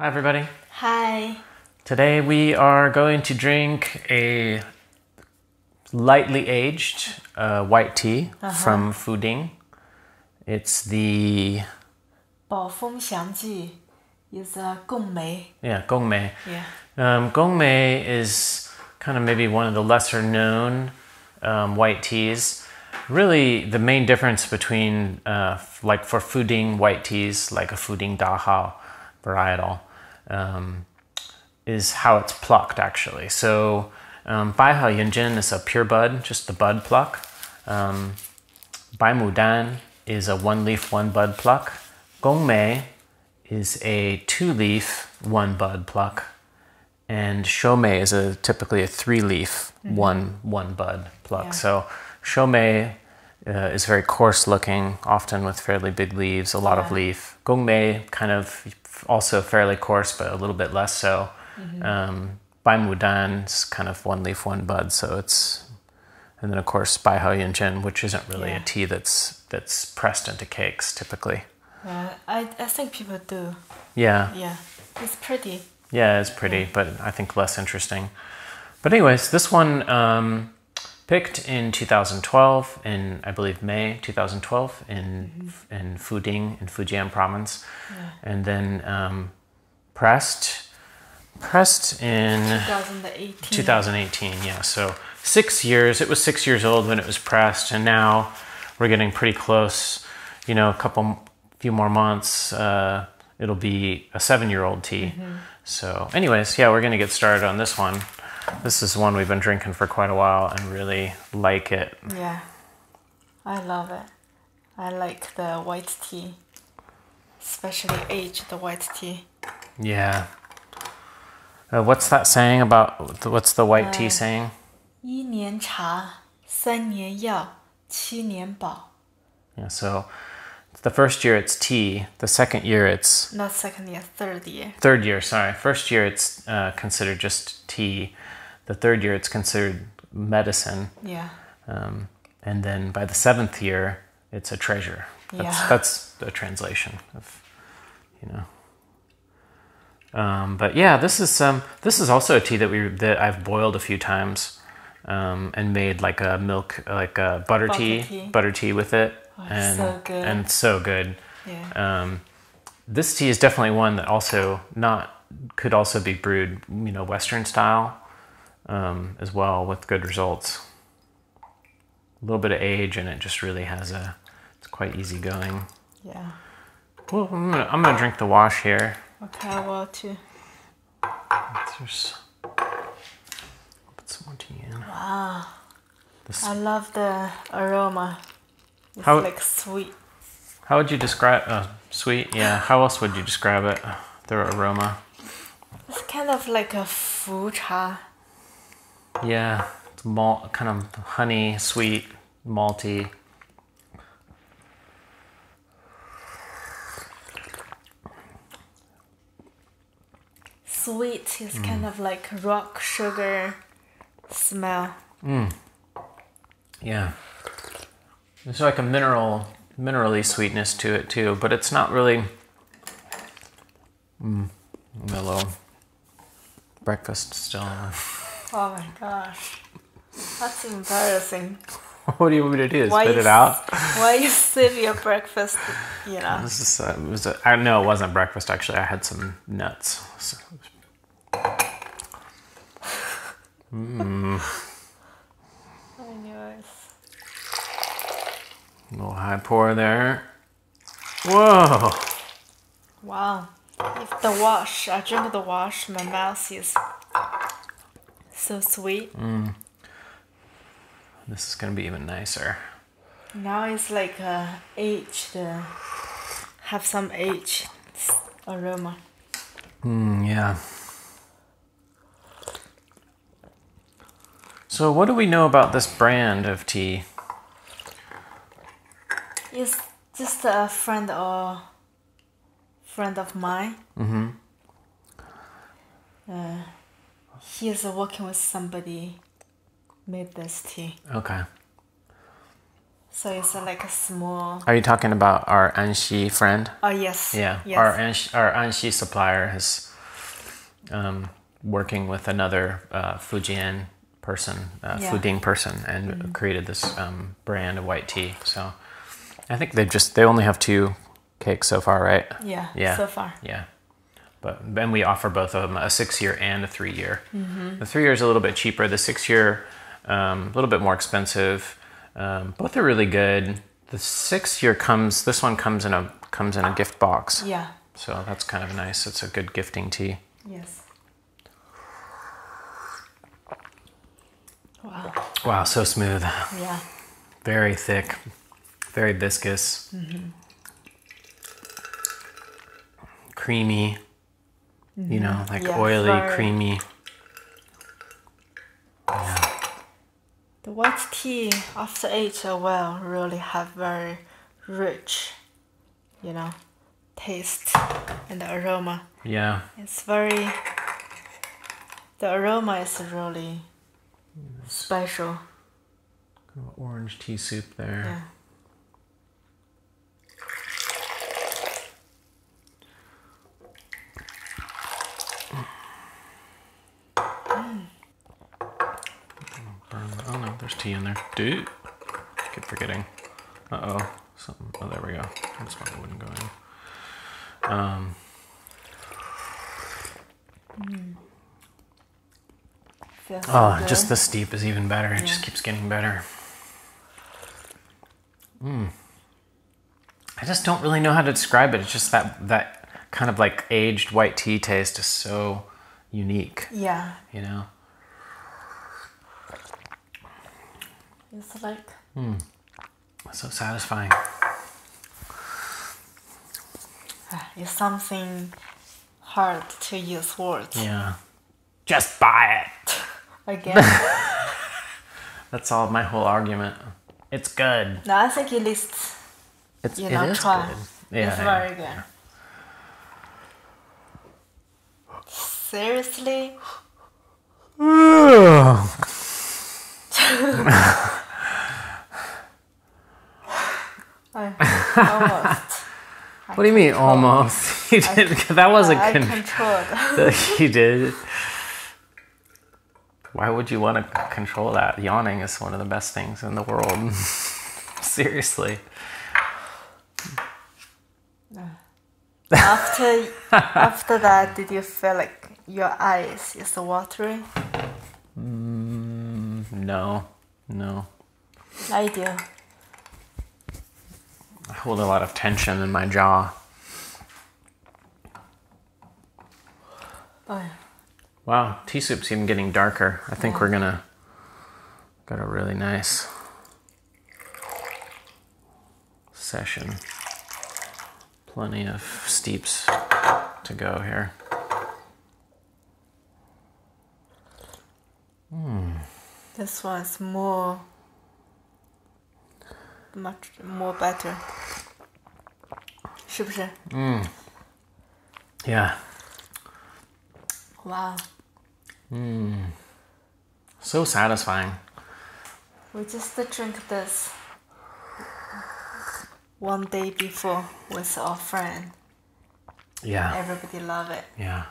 Hi everybody. Hi. Today we are going to drink a lightly aged white tea from Fujian. It's the Bao Feng Xiang Ji. Is Gong Mei. Yeah, Gong Mei. Yeah. Gong Mei is kind of maybe one of the lesser known white teas. Really, the main difference between like for Fujian white teas, like a Fujian Dahao varietal, is how it's plucked actually. So Bai Hao Yin Zhen is a pure bud, just the bud pluck. Bai Mu Dan is a one leaf, one bud pluck. Gong Mei is a two leaf, one bud pluck. And Shou Mei is typically a three leaf, one bud pluck. Yeah. So Shou Mei is very coarse looking, often with fairly big leaves, a lot of leaf. Gong Mei kind of also fairly coarse, but a little bit less so. Bai Mu Dan is kind of one leaf, one bud. So it's, and then of course Bai Hao Yin Zhen, which isn't really a tea that's pressed into cakes typically. Yeah, I think people do. Yeah. Yeah, it's pretty. Yeah, it's pretty, but I think less interesting. But anyways, this one picked in 2012, in I believe May 2012, in Fujian, in Fujian province, and then pressed in 2018. 2018, yeah. So 6 years. It was 6 years old when it was pressed, and now we're getting pretty close. You know, a few more months, it'll be a 7-year-old tea. So anyways, yeah, we're gonna get started on this one. This is one we've been drinking for quite a while and really like it. Yeah, I love it. I like the white tea, especially aged white tea. Yeah. What's that saying about, what's the white tea saying? Yi nian chā, san nian yā, qi nian bao. Yeah, so the first year it's tea, the second year it's... Not second year, third year. Third year, sorry. First year it's considered just tea. The third year it's considered medicine. Yeah. And then by the seventh year, it's a treasure. That's a translation of, you know. But yeah, this is also a tea that I've boiled a few times and made like a milk, like a butter tea with it. And so good. And so good. Yeah. This tea is definitely one that could also be brewed, you know, Western style as well, with good results. A little bit of age, and it just really has it's quite easygoing. Yeah. Well, I'm gonna drink the wash here. Okay, I will too. I'll put some more tea in. Wow. I love the aroma. It's like sweet. How would you describe sweet? Yeah. How else would you describe it? Their aroma. It's kind of like a fu cha. Yeah, it's malt, kind of honey, sweet, malty. Sweet is kind of like rock sugar smell. Yeah. There's like a minerally sweetness to it too, but it's not really mellow. Breakfast still. Oh my gosh, that's embarrassing. What do you want me to do? Spit it out? Why you sip your breakfast? You know. This is it wasn't breakfast actually. I had some nuts. So. A little high pour there. Whoa! Wow. I drink the wash, my mouth is so sweet. This is going to be even nicer. Now it's like aged, have some aged aroma. Yeah. So what do we know about this brand of tea? It's just a friend of mine. He is working with somebody, made this tea. Okay. So it's like a small. Are you talking about our Anxi friend? Oh yes. Yeah. Yes. Our Anxi supplier has working with another Fujian person, Fuding person, and created this brand of white tea. So I think they only have 2 cakes so far, right? Yeah. So far. Yeah. But then we offer both of them, a 6-year and a 3-year. Mm-hmm. The 3-year is a little bit cheaper. The 6-year, a little bit more expensive. Both are really good. The 6-year comes in a gift box. Yeah. So that's kind of nice. It's a good gifting tea. Yes. Wow, so smooth. Yeah. Very thick, very viscous. Mm-hmm. Creamy. Mm-hmm. You know, like oily, creamy. Yeah. The white tea after age a while really have very rich, you know, taste and the aroma. Yeah. It's very, the aroma is really special. Kind of orange tea soup there. Yeah. Oh no, there's tea in there. Dude, I keep forgetting. Oh, there we go. That's why I wouldn't go in. Oh, just the steep is even better. It just keeps getting better. I just don't really know how to describe it. It's just that kind of like aged white tea taste is so unique. Yeah. You know? It's like... so satisfying. It's something hard to use words. Yeah. Just buy it! Again. That's all my whole argument. It's good. No, I think at least... It is good. Yeah, it's very good. Yeah. Seriously? Almost. What do you mean almost? You did. That wasn't controlled. You did. Why would you want to control that? Yawning is one of the best things in the world. Seriously. After that, did you feel like your eyes is watery? No. I do. I hold a lot of tension in my jaw. Wow, tea soup's even getting darker. I think we're gonna get a really nice session. Plenty of steeps to go here. This one's much more better. 是不是? Yeah. Wow. So satisfying. We just drink this one day before with our friend. Yeah. Everybody love it. Yeah.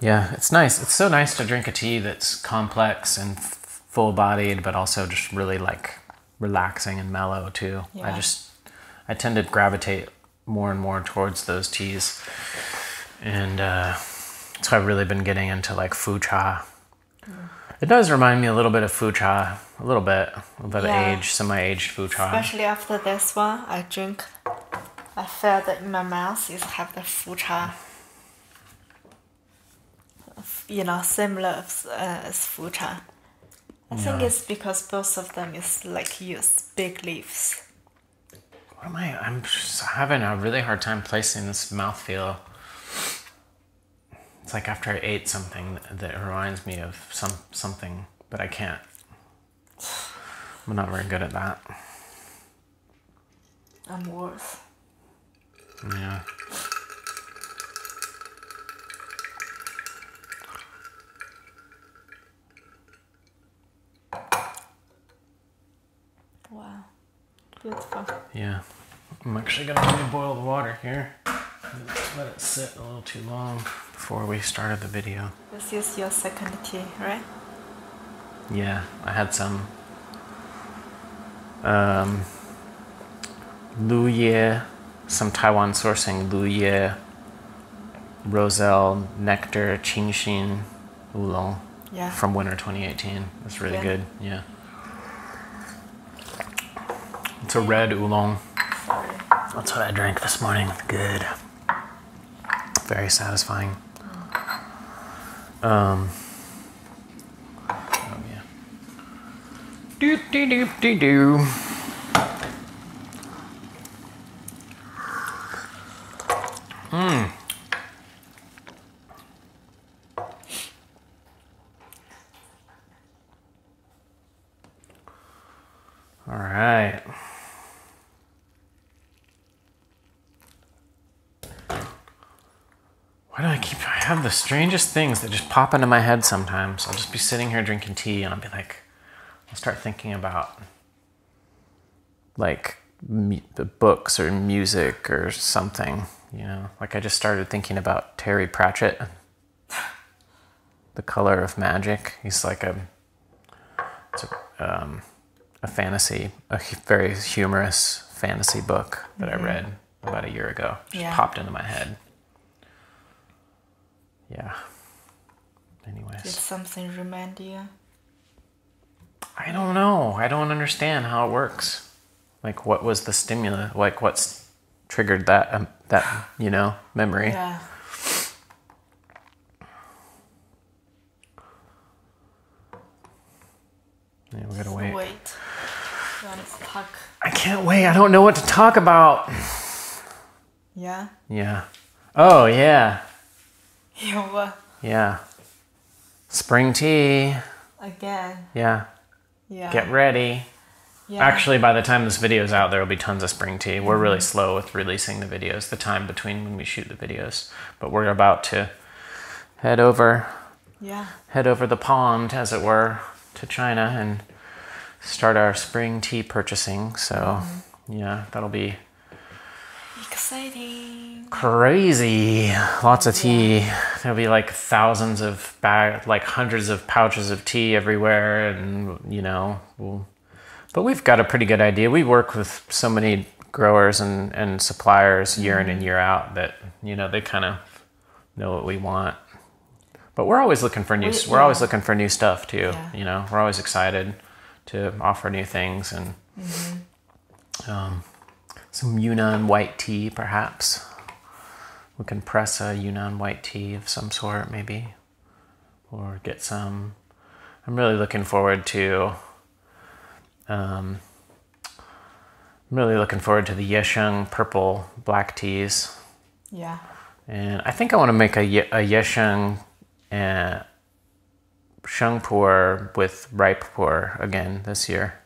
Yeah, it's nice. It's so nice to drink a tea that's complex and full-bodied, but also just really like relaxing and mellow too. Yeah. I tend to gravitate more and more towards those teas, and so I've really been getting into like fu cha. It does remind me a little bit of fu cha, semi-aged fu cha. Especially after this one, I feel that in my mouth is have the fu cha. You know, similar as fu cha. I think it's because both of them is like use big leaves. What am I? I'm just having a really hard time placing this mouthfeel. It's like after I ate something that reminds me of something, but I can't. I'm not very good at that. I'm worse. Yeah. Wow, beautiful. Yeah, I'm actually gonna boil the water here. Just let it sit a little too long before we started the video. This is your second tea, right? Yeah, I had some Lu ye, some Taiwan sourcing Lu ye, Roselle, Nectar, Qingxin, Oolong, yeah, from winter 2018. That's really good. Yeah. It's a red oolong. That's what I drank this morning. Good. Very satisfying. Oh yeah. Doop dee doop dee doo. Mmm. All right. Why do I keep, I have the strangest things that just pop into my head sometimes. I'll just be sitting here drinking tea and I'll be like, I'll start thinking about like the books or music or something, you know, like I just started thinking about Terry Pratchett, The Color of Magic. He's like a fantasy, a very humorous fantasy book that I read about a year ago. Just popped into my head. Yeah. Anyways. Did something remind you? I don't know. I don't understand how it works. Like, what was the stimulus? Like, what's triggered that, that you know, memory? Yeah. Yeah, we gotta wait. I can't wait. I don't know what to talk about. Yeah? Yeah. Oh, yeah. Yeah, what? Yeah. Spring tea. Again. Yeah. Yeah. Get ready. Yeah. Actually, by the time this video is out, there will be tons of spring tea. We're really slow with releasing the videos, the time between when we shoot the videos. But we're about to head over. Yeah. Head over the pond, as it were, to China and start our spring tea purchasing. So, yeah, that'll be exciting. Crazy. Lots of tea. There'll be like thousands of bags, like hundreds of pouches of tea everywhere. And, you know, but we've got a pretty good idea. We work with so many growers and suppliers year in and year out that, you know, they kind of know what we want. But we're always looking for new, we're always looking for new stuff too. Yeah. You know, we're always excited to offer new things and some Yunnan white tea, perhaps. We can press a Yunnan white tea of some sort, maybe, or get some. I'm really looking forward to. I'm really looking forward to the Yesheng purple black teas. Yeah. And I think I want to make a Yesheng and Shengpur with ripe pour again this year.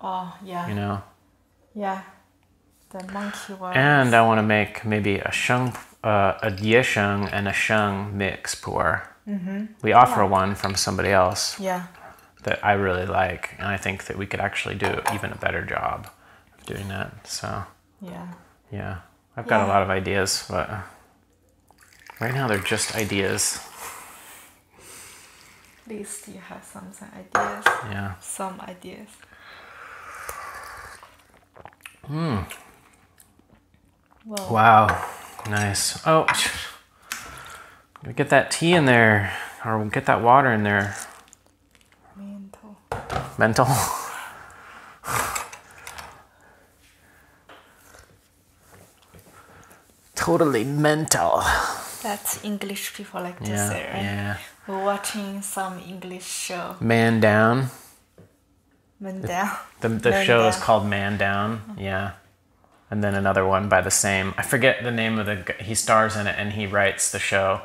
Oh, yeah. You know? Yeah. The monkey ones. And I want to make maybe a Yesheng and a Sheng mix pour. We offer one from somebody else that I really like. And I think that we could actually do even a better job of doing that. So, yeah. I've got a lot of ideas, but right now they're just ideas. At least you have some ideas. Yeah. Some ideas. Whoa. Wow. Nice. Oh, get that tea in there, or get that water in there. Mental. Totally mental. That's English people like to say, right? Yeah. We're watching some English show. Man Down. Man Down. The show is called Man Down. Yeah. And then another one by the same. I forget the name of the guy. He stars in it and he writes the show.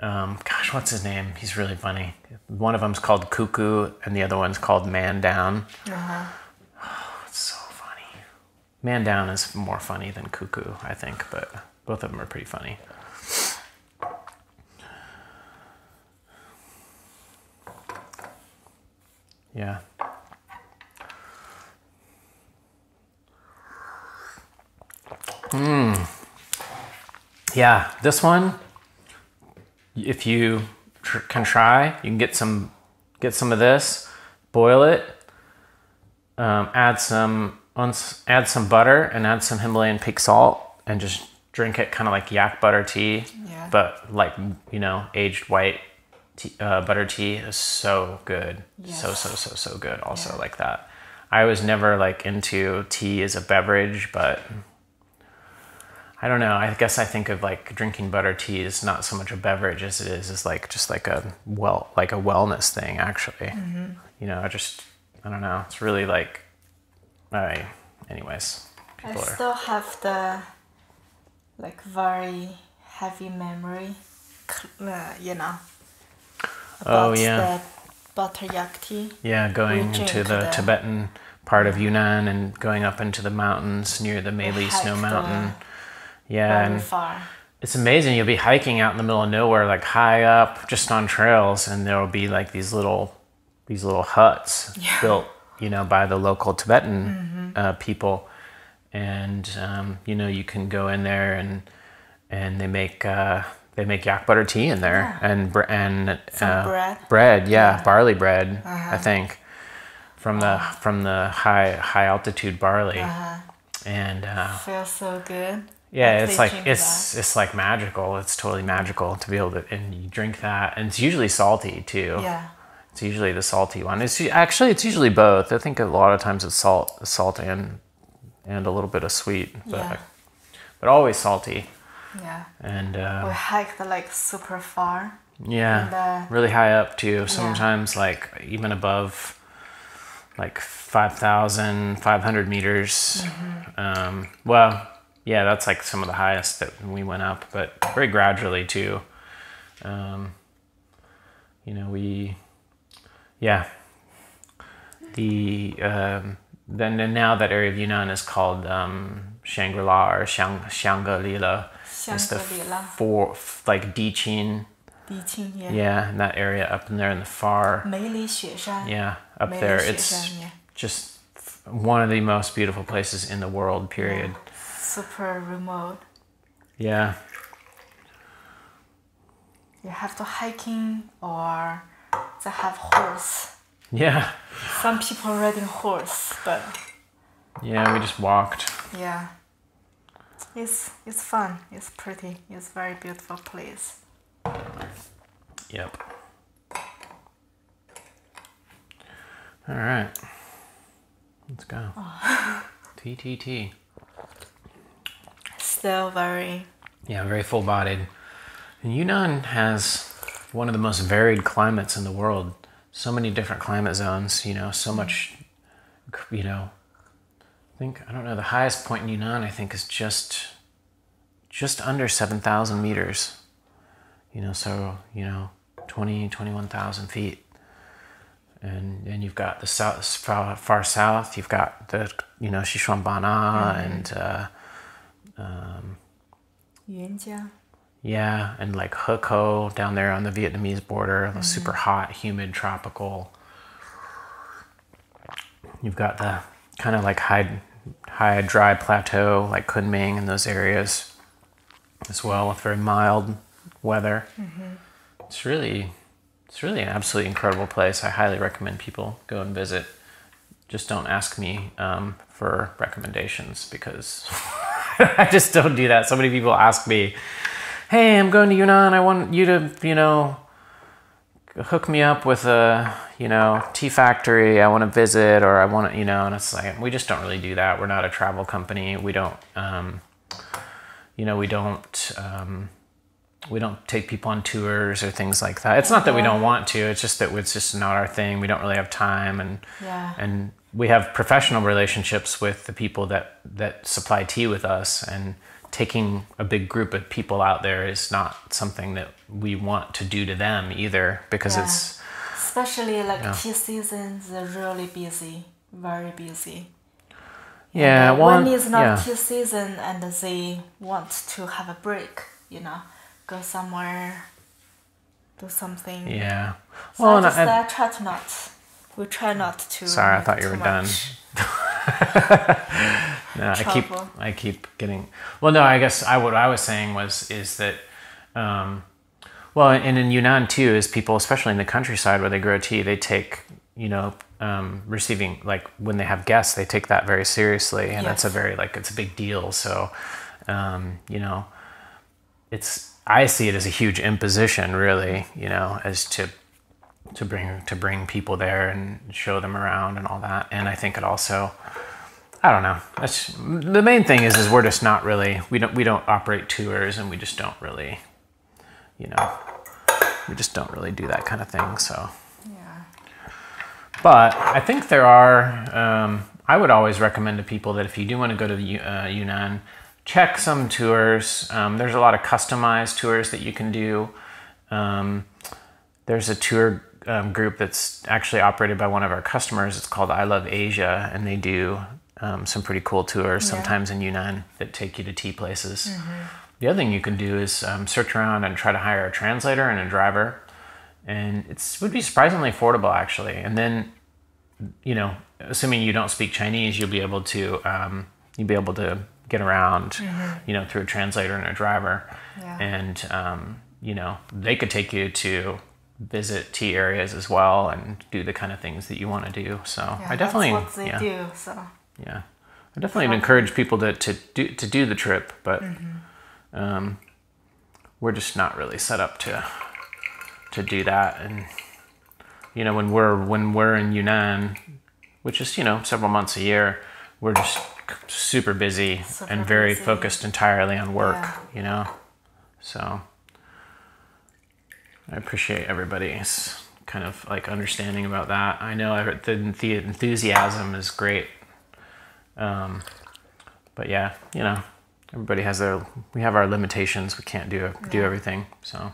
Gosh, what's his name? He's really funny. One of them's called Cuckoo and the other one's called Man Down. Oh, it's so funny. Man Down is more funny than Cuckoo, I think, but both of them are pretty funny. Yeah. Yeah, this one, if you can try, you can get some of this, boil it, add some butter and add some Himalayan pink salt and just drink it kind of like yak butter tea, yeah. But like, you know, aged white tea, butter tea is so good. Yes. So good also, yeah. Like that. I was never like into tea as a beverage, but I don't know. I guess I think of like drinking butter tea is not so much a beverage as it is like just like a wellness thing actually. Mm-hmm. You know, I don't know. It's really like, anyways. I still have the like very heavy memory, you know, about the butter yak tea. Yeah, going into the Tibetan part of Yunnan and going up into the mountains near the Meili Snow Mountain. Yeah, and far. It's amazing. You'll be hiking out in the middle of nowhere, like high up, just on trails, and there will be like these little huts, yeah, built, you know, by the local Tibetan people. And you know, you can go in there and they make yak butter tea in there, yeah, and bread, yeah, yeah, barley bread, I think, from the high altitude barley, and feels so good. Yeah, it's like it's like magical. It's totally magical to be able to, and you drink that, and it's usually salty too. Yeah. It's usually the salty one. It's usually both. I think a lot of times it's salt and a little bit of sweet, but yeah, but always salty. Yeah. And we hiked like super far. Yeah. And, really high up too. Sometimes, yeah, like even above like 5,500 meters. Mm-hmm. Well, yeah, that's like some of the highest that we went up, but very gradually too. You know, then now that area of Yunnan is called Shangri-La or Shangri-La. It's the like Dêqên. Dêqên, yeah. Yeah, and that area up in there in the far. Meili Shan. Yeah, up Meili there. It's yeah, just one of the most beautiful places in the world, period. Yeah. Super remote. Yeah. You have to hiking or to have horse. Yeah. Some people riding horse, but yeah, we just walked. Yeah. It's fun. It's pretty. It's very beautiful place. Yep. All right. Let's go. Oh. TTT. Still very. Yeah, very full-bodied. And Yunnan has one of the most varied climates in the world. So many different climate zones, you know, so much, you know, I don't know, the highest point in Yunnan, I think, is just under 7,000 meters, you know, so, you know, 21,000 feet. And then you've got the south, far south, you've got the, you know, Xishuangbanna and, yeah, and like Hekou down there on the Vietnamese border, super hot, humid, tropical. You've got the kind of like high dry plateau like Kunming and those areas as well, with very mild weather. It's really an absolutely incredible place. I highly recommend people go and visit. Just don't ask me for recommendations because I just don't do that. So many people ask me, hey, I'm going to Yunnan, I want you to, you know, hook me up with a, you know, tea factory I want to visit, or I want to, you know, and it's like, we just don't really do that. We're not a travel company. We don't, you know, we don't take people on tours or things like that. It's not that we don't want to, it's just that it's just not our thing. We don't really have time, and and we have professional relationships with the people that supply tea with us, and taking a big group of people out there is not something that we want to do to them either, because it's especially like, you know, tea seasons are really busy, very busy. Yeah, one is not tea season and they want to have a break, you know, go somewhere, do something. Yeah. So well, we try not to. Sorry, I thought you were done. I keep getting. Well, no, I guess what I was saying is that. Well, and in Yunnan too, is people, especially in the countryside where they grow tea, they take, receiving, like when they have guests, they take that very seriously, and that's it's a big deal. So, I see it as a huge imposition, really, as to bring people there and show them around and all that. And I think it also, I don't know. That's the main thing is we're just not really, we don't operate tours, and we just don't really, we just don't really do that kind of thing, so. Yeah. But I think there are, I would always recommend to people that if you do want to go to Yunnan, check some tours. There's a lot of customized tours that you can do. There's a tour group that's actually operated by one of our customers. It's called I Love Asia, and they do some pretty cool tours, sometimes in Yunnan, that take you to tea places. Mm-hmm. The other thing you can do is search around and try to hire a translator and a driver, and it would be surprisingly affordable, actually. And then, assuming you don't speak Chinese, you'll be able to get around, through a translator and a driver. Yeah. And they could take you to visit tea areas as well and do the kind of things that you want to do. So yeah, I definitely encourage people to do the trip, but. Mm-hmm. We're just not really set up to do that. And, when we're in Yunnan, which is, several months a year, we're just super busy and very focused entirely on work, So I appreciate everybody's kind of like understanding about that. I know the enthusiasm is great. But yeah, everybody has we have our limitations. We can't do everything. So,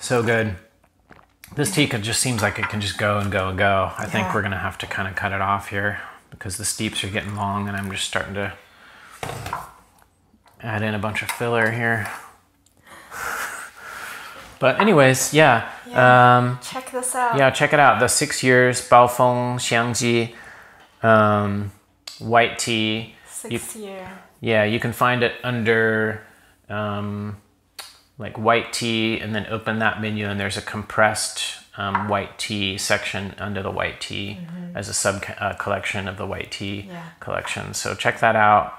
so good. This tea just seems like it can just go and go and go. I think we're going to have to kind of cut it off here because the steeps are getting long and I'm just starting to add in a bunch of filler here. But anyways, check this out. Yeah, check it out. The 6 years, Bao Feng Xiang Ji. White tea. 6 year. Yeah, you can find it under like white tea, and then open that menu, and there's a compressed white tea section under the white tea as a sub collection of the white tea collection. So check that out.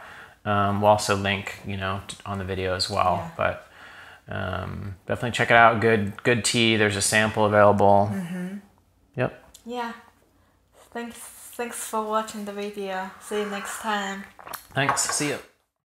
We'll also link, on the video as well. But definitely check it out. Good tea. There's a sample available. Yep. Yeah. Thanks. Thanks for watching the video. See you next time. Thanks. See you.